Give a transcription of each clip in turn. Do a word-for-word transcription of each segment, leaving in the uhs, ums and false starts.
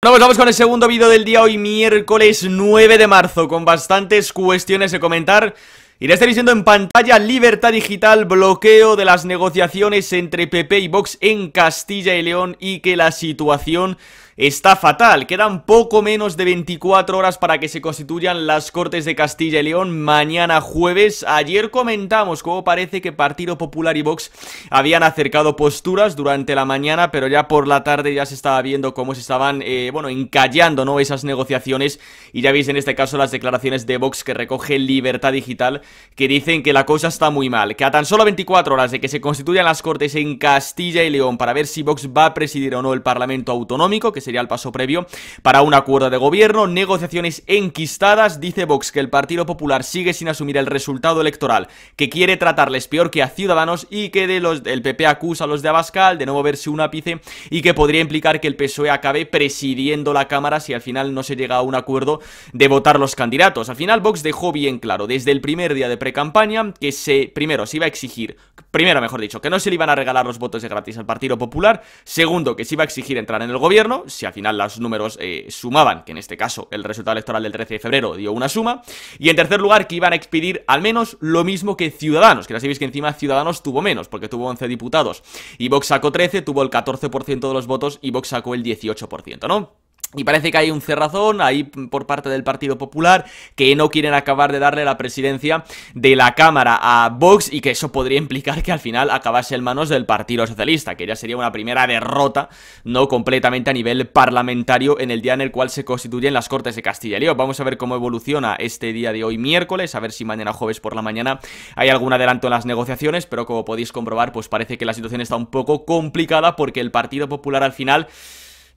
Bueno, pues vamos con el segundo vídeo del día, hoy miércoles nueve de marzo, con bastantes cuestiones de comentar. Y le estáis viendo en pantalla Libertad Digital, bloqueo de las negociaciones entre P P y Vox en Castilla y León y que la situación está fatal. Quedan poco menos de veinticuatro horas para que se constituyan las Cortes de Castilla y León mañana jueves. Ayer comentamos cómo parece que Partido Popular y Vox habían acercado posturas durante la mañana, pero ya por la tarde ya se estaba viendo cómo se estaban, eh, bueno, encallando, ¿no?, esas negociaciones. Y ya veis en este caso las declaraciones de Vox que recoge Libertad Digital, que dicen que la cosa está muy mal, que a tan solo veinticuatro horas de que se constituyan las Cortes en Castilla y León para ver si Vox va a presidir o no el Parlamento Autonómico, que sería el paso previo para un acuerdo de gobierno, negociaciones enquistadas. Dice Vox que el Partido Popular sigue sin asumir el resultado electoral, que quiere tratarles peor que a Ciudadanos y que de los el P P acusa a los de Abascal de no moverse un ápice y que podría implicar que el P S O E acabe presidiendo la Cámara si al final no se llega a un acuerdo de votar los candidatos. Al final Vox dejó bien claro desde el primer día de pre-campaña que se, primero, se iba a exigir, primero mejor dicho, que no se le iban a regalar los votos de gratis al Partido Popular, segundo, que se iba a exigir entrar en el gobierno, si al final los números eh, sumaban, que en este caso el resultado electoral del trece de febrero dio una suma, y en tercer lugar, que iban a expedir al menos lo mismo que Ciudadanos, que ya sabéis que encima Ciudadanos tuvo menos, porque tuvo once diputados, y Vox sacó trece, tuvo el catorce por ciento de los votos, y Vox sacó el dieciocho por ciento, ¿no? Y parece que hay un cerrazón ahí por parte del Partido Popular, que no quieren acabar de darle la presidencia de la Cámara a Vox y que eso podría implicar que al final acabase en manos del Partido Socialista, que ya sería una primera derrota, no completamente a nivel parlamentario, en el día en el cual se constituyen las Cortes de Castilla y León. Vamos a ver cómo evoluciona este día de hoy miércoles, a ver si mañana jueves por la mañana hay algún adelanto en las negociaciones, pero como podéis comprobar, pues parece que la situación está un poco complicada porque el Partido Popular al final...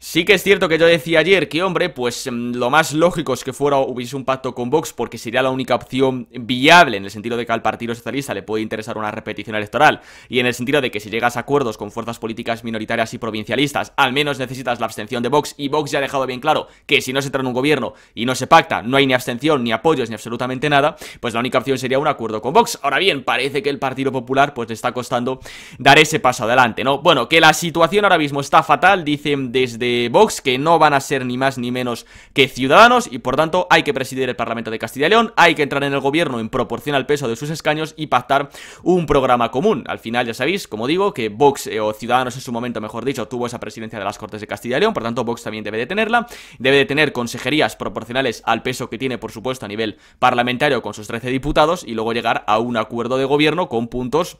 Sí que es cierto que yo decía ayer que, hombre, pues lo más lógico es que fuera hubiese un pacto con Vox porque sería la única opción viable, en el sentido de que al Partido Socialista le puede interesar una repetición electoral y en el sentido de que si llegas a acuerdos con fuerzas políticas minoritarias y provincialistas, al menos necesitas la abstención de Vox, y Vox ya ha dejado bien claro que si no se entra en un gobierno y no se pacta, no hay ni abstención, ni apoyos, ni absolutamente nada, pues la única opción sería un acuerdo con Vox. Ahora bien, parece que el Partido Popular pues le está costando dar ese paso adelante, ¿no? Bueno, que la situación ahora mismo está fatal, dicen desde Vox, que no van a ser ni más ni menos que Ciudadanos y por tanto hay que presidir el Parlamento de Castilla y León, hay que entrar en el gobierno en proporción al peso de sus escaños y pactar un programa común. Al final ya sabéis, como digo, que Vox eh, o Ciudadanos en su momento, mejor dicho, tuvo esa presidencia de las Cortes de Castilla y León, por tanto Vox también debe de tenerla, debe de tener consejerías proporcionales al peso que tiene, por supuesto, a nivel parlamentario con sus trece diputados y luego llegar a un acuerdo de gobierno con puntos,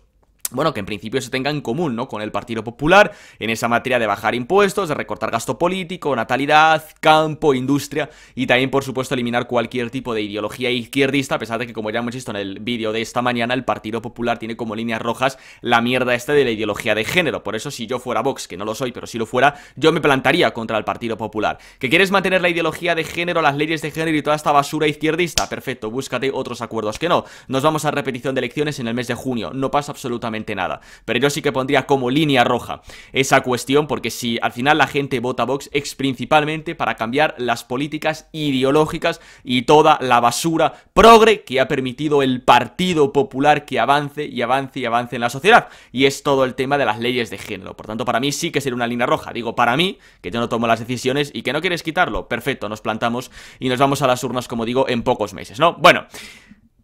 bueno, que en principio se tenga en común, ¿no?, con el Partido Popular en esa materia de bajar impuestos, de recortar gasto político, natalidad, campo, industria y también, por supuesto, eliminar cualquier tipo de ideología izquierdista, a pesar de que, como ya hemos visto en el vídeo de esta mañana, el Partido Popular tiene como líneas rojas la mierda esta de la ideología de género. Por eso, si yo fuera Vox, que no lo soy, pero si lo fuera, yo me plantaría contra el Partido Popular. ¿Que quieres mantener la ideología de género, las leyes de género y toda esta basura izquierdista? Perfecto, búscate otros acuerdos. Que no, nos vamos a repetición de elecciones en el mes de junio, no pasa absolutamente nada, pero yo sí que pondría como línea roja esa cuestión, porque si al final la gente vota Vox es principalmente para cambiar las políticas ideológicas y toda la basura progre que ha permitido el Partido Popular que avance y avance y avance en la sociedad, y es todo el tema de las leyes de género. Por tanto, para mí sí que sería una línea roja, digo para mí, que yo no tomo las decisiones y que no quieres quitarlo, perfecto, nos plantamos y nos vamos a las urnas, como digo, en pocos meses, ¿no? Bueno,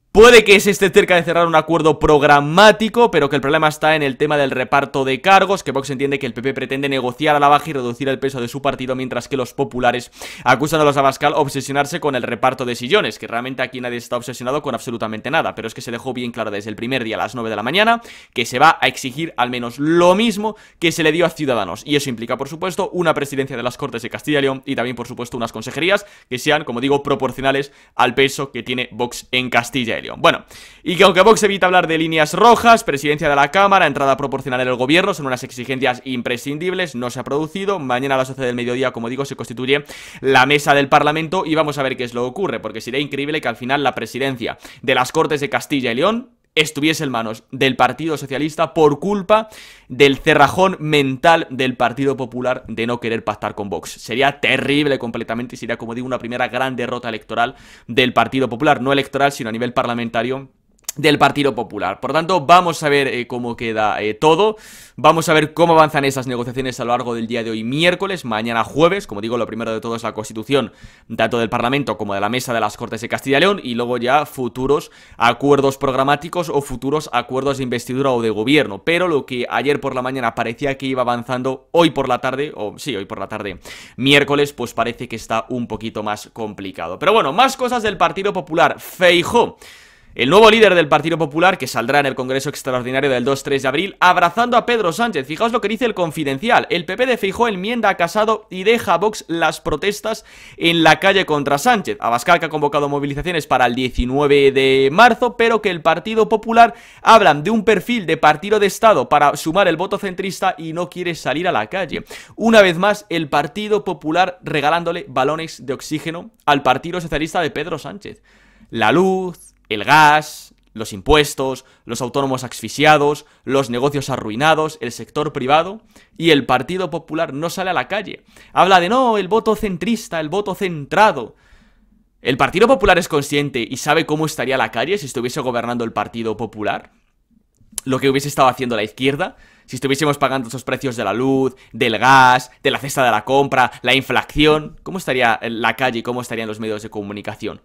puede que se esté cerca de cerrar un acuerdo programático, pero que el problema está en el tema del reparto de cargos, que Vox entiende que el P P pretende negociar a la baja y reducir el peso de su partido, mientras que los populares acusan a los Abascal de obsesionarse con el reparto de sillones, que realmente aquí nadie está obsesionado con absolutamente nada, pero es que se dejó bien claro desde el primer día a las nueve de la mañana que se va a exigir al menos lo mismo que se le dio a Ciudadanos, y eso implica, por supuesto, una presidencia de las Cortes de Castilla y León y también, por supuesto, unas consejerías que sean, como digo, proporcionales al peso que tiene Vox en Castilla y León. Bueno, y que aunque Vox evita hablar de líneas rojas, presidencia de la Cámara, entrada proporcional en el gobierno, son unas exigencias imprescindibles, no se ha producido. Mañana a las doce del mediodía, como digo, se constituye la mesa del Parlamento y vamos a ver qué es lo que ocurre, porque sería increíble que al final la presidencia de las Cortes de Castilla y León estuviese en manos del Partido Socialista por culpa del cerrajón mental del Partido Popular de no querer pactar con Vox. Sería terrible completamente y sería, como digo, una primera gran derrota electoral del Partido Popular, no electoral, sino a nivel parlamentario, del Partido Popular. Por lo tanto, vamos a ver eh, cómo queda eh, todo. Vamos a ver cómo avanzan esas negociaciones a lo largo del día de hoy miércoles, mañana jueves. Como digo, lo primero de todo es la constitución, tanto del Parlamento como de la Mesa de las Cortes de Castilla y León, y luego ya futuros acuerdos programáticos o futuros acuerdos de investidura o de gobierno. Pero lo que ayer por la mañana parecía que iba avanzando, hoy por la tarde, o sí, hoy por la tarde, miércoles, pues parece que está un poquito más complicado. Pero bueno, más cosas del Partido Popular. Feijóo, el nuevo líder del Partido Popular, que saldrá en el Congreso Extraordinario del dos tres de abril, abrazando a Pedro Sánchez. Fijaos lo que dice el Confidencial. El P P de Feijóo enmienda a Casado y deja a Vox las protestas en la calle contra Sánchez. Abascal, que ha convocado movilizaciones para el diecinueve de marzo, pero que el Partido Popular hablan de un perfil de partido de Estado para sumar el voto centrista y no quiere salir a la calle. Una vez más, el Partido Popular regalándole balones de oxígeno al Partido Socialista de Pedro Sánchez. La luz, el gas, los impuestos, los autónomos asfixiados, los negocios arruinados, el sector privado, y el Partido Popular no sale a la calle. Habla de no, el voto centrista, el voto centrado. ¿El Partido Popular es consciente y sabe cómo estaría la calle si estuviese gobernando el Partido Popular? Lo que hubiese estado haciendo la izquierda, si estuviésemos pagando esos precios de la luz, del gas, de la cesta de la compra, la inflación, ¿cómo estaría la calle y cómo estarían los medios de comunicación?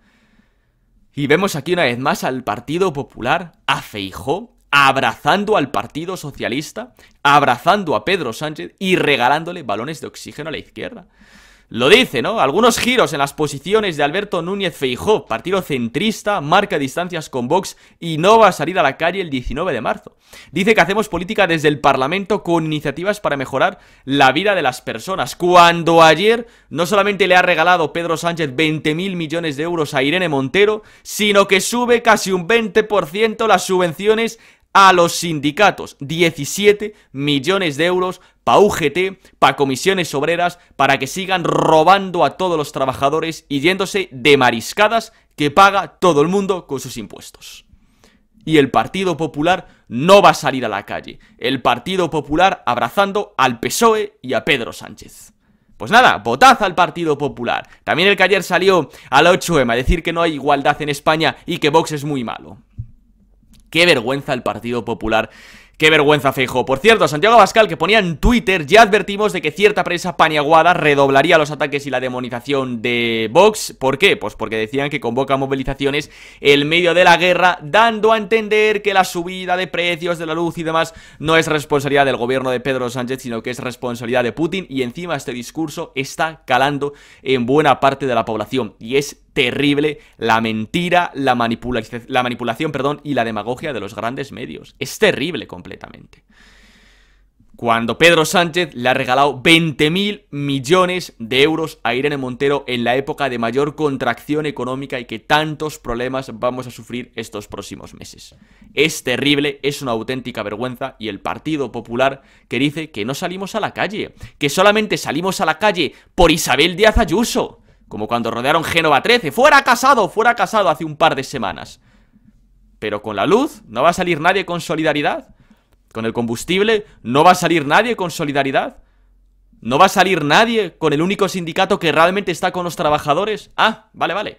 Y vemos aquí una vez más al Partido Popular, a Feijóo, abrazando al Partido Socialista, abrazando a Pedro Sánchez y regalándole balones de oxígeno a la izquierda. Lo dice, ¿no? Algunos giros en las posiciones de Alberto Núñez Feijóo, partido centrista, marca distancias con Vox y no va a salir a la calle el diecinueve de marzo. Dice que hacemos política desde el Parlamento con iniciativas para mejorar la vida de las personas. Cuando ayer no solamente le ha regalado Pedro Sánchez veinte mil millones de euros a Irene Montero, sino que sube casi un veinte por ciento las subvenciones a los sindicatos, diecisiete millones de euros para U G T, para comisiones obreras, para que sigan robando a todos los trabajadores y yéndose de mariscadas que paga todo el mundo con sus impuestos. Y el Partido Popular no va a salir a la calle. El Partido Popular abrazando al P S O E y a Pedro Sánchez. Pues nada, votad al Partido Popular. También el que ayer salió a la ocho eme a decir que no hay igualdad en España y que Vox es muy malo. Qué vergüenza el Partido Popular, qué vergüenza Feijóo. Por cierto, Santiago Abascal, que ponía en Twitter, ya advertimos de que cierta prensa paniaguada redoblaría los ataques y la demonización de Vox. ¿Por qué? Pues porque decían que convoca movilizaciones en medio de la guerra, dando a entender que la subida de precios de la luz y demás no es responsabilidad del gobierno de Pedro Sánchez, sino que es responsabilidad de Putin. Y encima este discurso está calando en buena parte de la población y es terrible la mentira, la, manipula la manipulación perdón, y la demagogia de los grandes medios. Es terrible completamente. Cuando Pedro Sánchez le ha regalado veinte mil millones de euros a Irene Montero en la época de mayor contracción económica y que tantos problemas vamos a sufrir estos próximos meses. Es terrible, es una auténtica vergüenza. Y el Partido Popular, que dice que no salimos a la calle, que solamente salimos a la calle por Isabel Díaz Ayuso. Como cuando rodearon Génova trece. ¡Fuera Casado! ¡Fuera Casado! Hace un par de semanas. Pero con la luz no va a salir nadie con solidaridad. Con el combustible no va a salir nadie con solidaridad. No va a salir nadie con el único sindicato que realmente está con los trabajadores. Ah, vale, vale.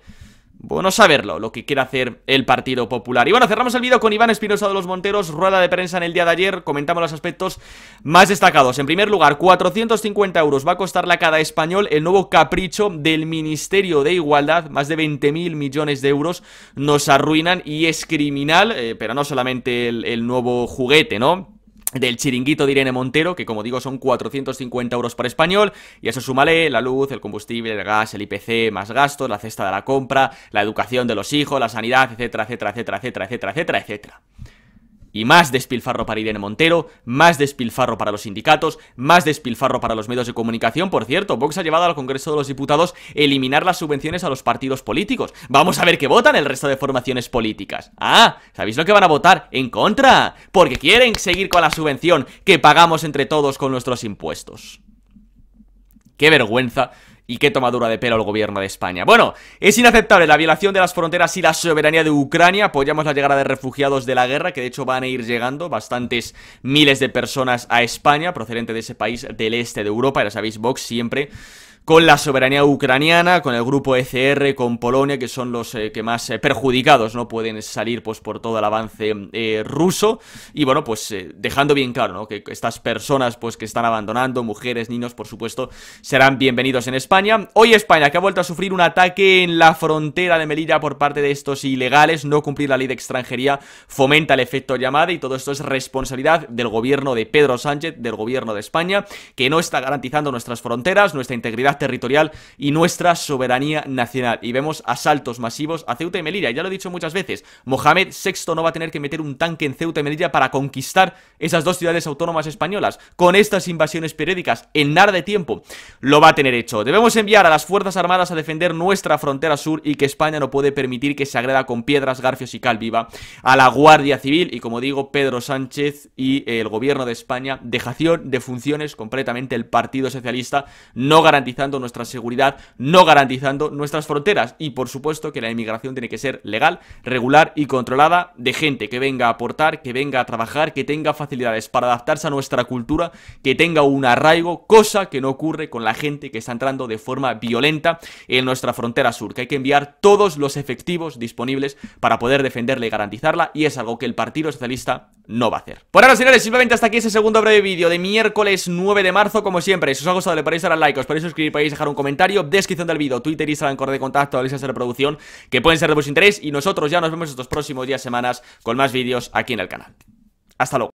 Bueno saberlo, lo que quiere hacer el Partido Popular. Y bueno, cerramos el vídeo con Iván Espinosa de los Monteros, rueda de prensa en el día de ayer, comentamos los aspectos más destacados. En primer lugar, cuatrocientos cincuenta euros va a costarle a cada español el nuevo capricho del Ministerio de Igualdad, más de veinte mil millones de euros nos arruinan y es criminal, eh, pero no solamente el, el nuevo juguete, ¿no?, del chiringuito de Irene Montero, que como digo son cuatrocientos cincuenta euros para español, y eso súmale la luz, el combustible, el gas, el I P C, más gastos, la cesta de la compra, la educación de los hijos, la sanidad, etcétera, etcétera, etcétera, etcétera, etcétera, etcétera, etcétera. Y más despilfarro para Irene Montero, más despilfarro para los sindicatos, más despilfarro para los medios de comunicación. Por cierto, Vox ha llevado al Congreso de los Diputados eliminar las subvenciones a los partidos políticos. Vamos a ver qué votan el resto de formaciones políticas. Ah, ¿sabéis lo que van a votar? En contra, porque quieren seguir con la subvención que pagamos entre todos con nuestros impuestos. Qué vergüenza. Y qué tomadura de pelo el gobierno de España. Bueno, es inaceptable la violación de las fronteras y la soberanía de Ucrania. Apoyamos la llegada de refugiados de la guerra, que de hecho van a ir llegando bastantes miles de personas a España, procedente de ese país del este de Europa. Ya sabéis, Vox siempre con la soberanía ucraniana, con el grupo E C R, con Polonia, que son los eh, que más eh, perjudicados no pueden salir pues por todo el avance eh, ruso. Y bueno, pues eh, dejando bien claro, ¿no?, que estas personas pues que están abandonando, mujeres, niños, por supuesto, serán bienvenidos en España. Hoy España, que ha vuelto a sufrir un ataque en la frontera de Melilla por parte de estos ilegales. No cumplir la ley de extranjería fomenta el efecto llamada, y todo esto es responsabilidad del gobierno de Pedro Sánchez, del gobierno de España, que no está garantizando nuestras fronteras, nuestra integridad territorial y nuestra soberanía nacional. Y vemos asaltos masivos a Ceuta y Melilla. Ya lo he dicho muchas veces, Mohamed sexto no va a tener que meter un tanque en Ceuta y Melilla para conquistar esas dos ciudades autónomas españolas. Con estas invasiones periódicas, en nada de tiempo lo va a tener hecho. Debemos enviar a las Fuerzas Armadas a defender nuestra frontera sur, y que España no puede permitir que se agreda con piedras, garfios y cal viva a la Guardia Civil. Y como digo, Pedro Sánchez y el gobierno de España, dejación de funciones completamente el Partido Socialista, no garantizando nuestra seguridad, no garantizando nuestras fronteras. Y por supuesto que la inmigración tiene que ser legal, regular y controlada, de gente que venga a aportar, que venga a trabajar, que tenga facilidades para adaptarse a nuestra cultura, que tenga un arraigo, cosa que no ocurre con la gente que está entrando de forma violenta en nuestra frontera sur, que hay que enviar todos los efectivos disponibles para poder defenderla y garantizarla, y es algo que el Partido Socialista no va a hacer. Por ahora, señores, simplemente hasta aquí ese segundo breve vídeo de miércoles nueve de marzo, como siempre. Si os ha gustado, le podéis dar al like, os podéis suscribir, podéis dejar un comentario, descripción del vídeo, Twitter, Instagram, correo de contacto, listas de reproducción, que pueden ser de vuestro interés, y nosotros ya nos vemos estos próximos días, semanas, con más vídeos aquí en el canal. Hasta luego.